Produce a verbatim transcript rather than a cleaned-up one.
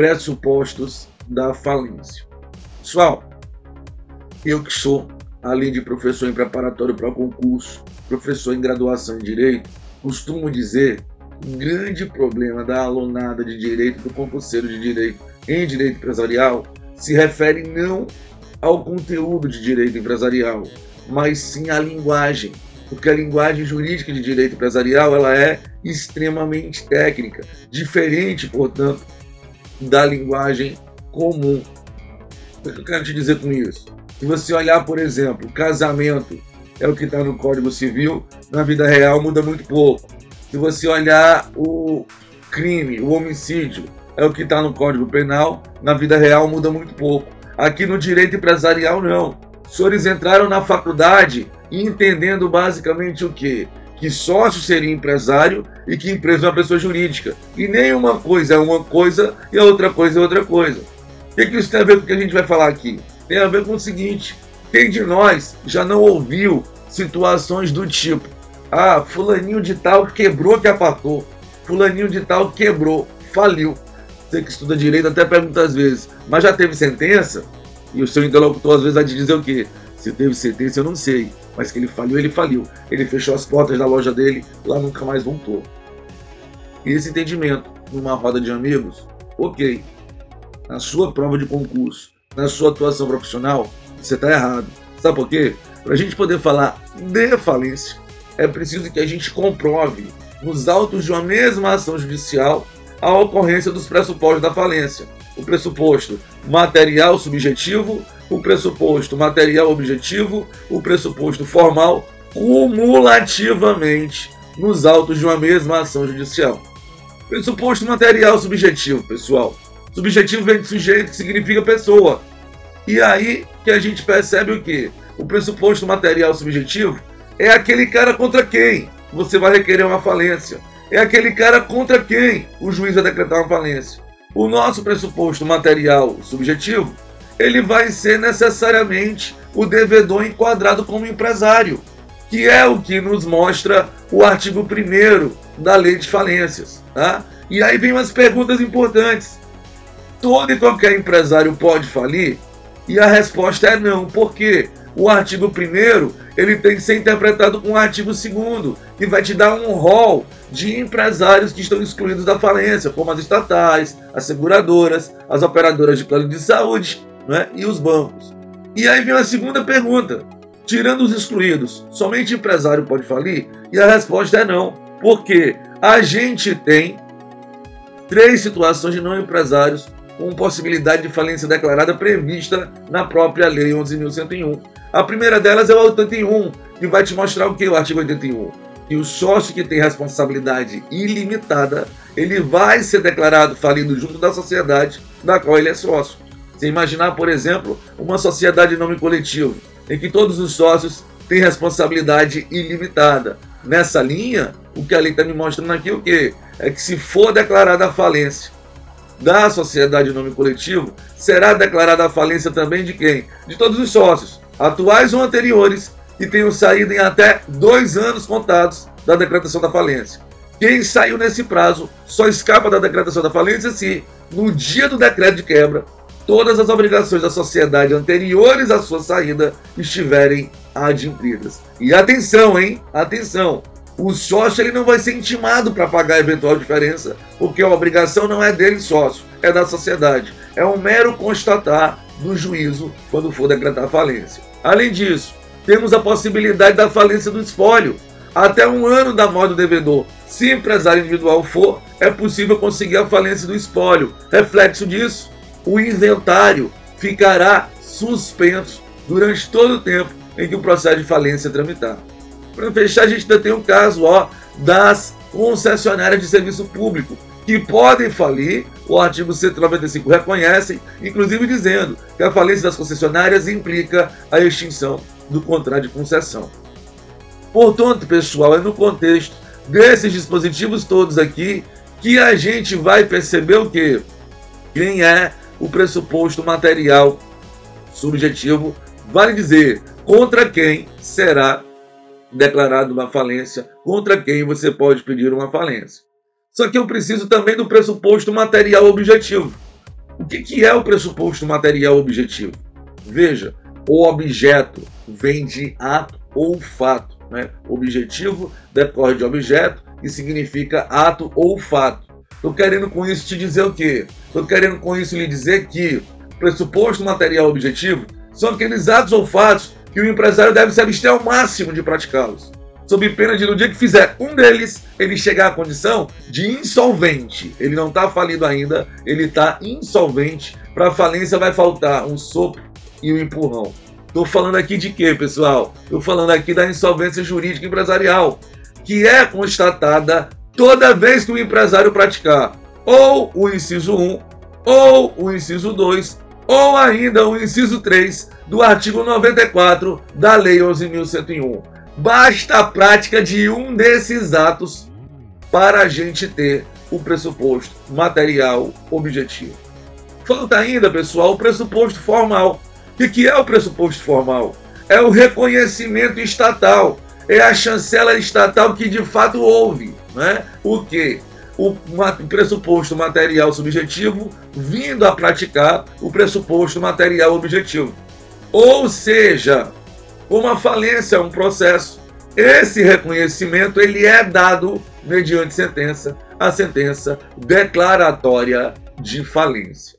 pressupostos da falência. Pessoal, eu que sou, além de professor em preparatório para concurso, professor em graduação em Direito, costumo dizer que o grande problema da alunada de Direito, do concurseiro de Direito em Direito Empresarial, se refere não ao conteúdo de Direito Empresarial, mas sim à linguagem, porque a linguagem jurídica de Direito Empresarial ela é extremamente técnica, diferente, portanto, da linguagem comum. O que eu quero te dizer com isso? Se você olhar, por exemplo, casamento é o que está no Código Civil, na vida real muda muito pouco. Se você olhar o crime, o homicídio, é o que está no Código Penal, na vida real muda muito pouco. Aqui no Direito Empresarial, não. Os senhores entraram na faculdade entendendo basicamente o quê? Que sócio seria empresário e que empresa é uma pessoa jurídica. E nem uma coisa é uma coisa e a outra coisa é outra coisa. O que isso tem a ver com o que a gente vai falar aqui? Tem a ver com o seguinte: quem de nós já não ouviu situações do tipo: ah, fulaninho de tal quebrou que apatou, fulaninho de tal quebrou, faliu. Você que estuda direito até pergunta às vezes, mas já teve sentença? E o seu interlocutor às vezes vai te dizer o quê? Se teve sentença eu não sei, mas que ele faliu, ele faliu. Ele fechou as portas da loja dele, lá nunca mais voltou. E esse entendimento, numa roda de amigos, ok. Na sua prova de concurso, na sua atuação profissional, você está errado. Sabe por quê? Para a gente poder falar de falência, é preciso que a gente comprove nos autos de uma mesma ação judicial a ocorrência dos pressupostos da falência. O pressuposto material subjetivo, o pressuposto material objetivo, o pressuposto formal, cumulativamente nos autos de uma mesma ação judicial. Pressuposto material subjetivo, pessoal. Subjetivo vem de sujeito, que significa pessoa. E aí que a gente percebe o quê? O pressuposto material subjetivo é aquele cara contra quem você vai requerer uma falência. É aquele cara contra quem o juiz vai decretar uma falência. O nosso pressuposto material subjetivo, ele vai ser necessariamente o devedor enquadrado como empresário, que é o que nos mostra o artigo primeiro da Lei de Falências. Tá? E aí vem umas perguntas importantes. Todo e qualquer empresário pode falir? E a resposta é não, porque o artigo primeiro ele tem que ser interpretado com o artigo segundo, que vai te dar um rol de empresários que estão excluídos da falência, como as estatais, as seguradoras, as operadoras de plano de saúde, né, e os bancos. E aí vem a segunda pergunta: tirando os excluídos, somente empresário pode falir? E a resposta é não, porque a gente tem três situações de não empresários com possibilidade de falência declarada prevista na própria Lei onze mil cento e um. A primeira delas é o oitenta e um, que vai te mostrar o que o artigo oitenta e um? Que o sócio que tem responsabilidade ilimitada, ele vai ser declarado falido junto da sociedade da qual ele é sócio. Você imaginar, por exemplo, uma sociedade de nome coletivo, em que todos os sócios têm responsabilidade ilimitada. Nessa linha, o que a lei está me mostrando aqui é o quê? É que se for declarada a falência da sociedade de nome coletivo, será declarada a falência também de quem? De todos os sócios, atuais ou anteriores, que tenham saído em até dois anos contados da decretação da falência. Quem saiu nesse prazo só escapa da decretação da falência se, no dia do decreto de quebra, todas as obrigações da sociedade anteriores à sua saída estiverem adimplidas. E atenção, hein? Atenção! O sócio ele não vai ser intimado para pagar a eventual diferença, porque a obrigação não é dele sócio, é da sociedade. É um mero constatar do juízo quando for decretar a falência. Além disso, temos a possibilidade da falência do espólio. Até um ano da morte do devedor, se empresário individual for, é possível conseguir a falência do espólio. Reflexo disso, o inventário ficará suspenso durante todo o tempo em que o processo de falência tramitar. Para fechar, a gente ainda tem um caso ó, das concessionárias de serviço público, que podem falir, o artigo cento e noventa e cinco reconhece, inclusive dizendo que a falência das concessionárias implica a extinção do contrato de concessão. Portanto, pessoal, é no contexto desses dispositivos todos aqui que a gente vai perceber o quê? Quem é o pressuposto material subjetivo, vale dizer, contra quem será declarado uma falência, contra quem você pode pedir uma falência. Só que eu preciso também do pressuposto material objetivo. que, que é o pressuposto material objetivo? Veja, o objeto vem de ato ou fato, né? Objetivo decorre de objeto e significa ato ou fato. Estou querendo com isso te dizer o quê? Estou querendo com isso lhe dizer que pressuposto material objetivo são aqueles atos ou fatos que o empresário deve se abster ao máximo de praticá-los, sob pena de no dia que fizer um deles, ele chegar à condição de insolvente. Ele não está falido ainda, ele está insolvente. Para a falência vai faltar um sopro e um empurrão. Estou falando aqui de quê, pessoal? Estou falando aqui da insolvência jurídica empresarial, que é constatada toda vez que o empresário praticar ou o inciso um, ou o inciso dois, ou ainda o inciso três do artigo noventa e quatro da Lei onze mil cento e um. Basta a prática de um desses atos para a gente ter o pressuposto material objetivo. Falta ainda, pessoal, o pressuposto formal. E que é o pressuposto formal? É o reconhecimento estatal, é a chancela estatal que de fato houve, né? O que? O pressuposto material subjetivo vindo a praticar o pressuposto material objetivo. Ou seja, como a falência é um processo, esse reconhecimento ele é dado mediante sentença, a sentença declaratória de falência.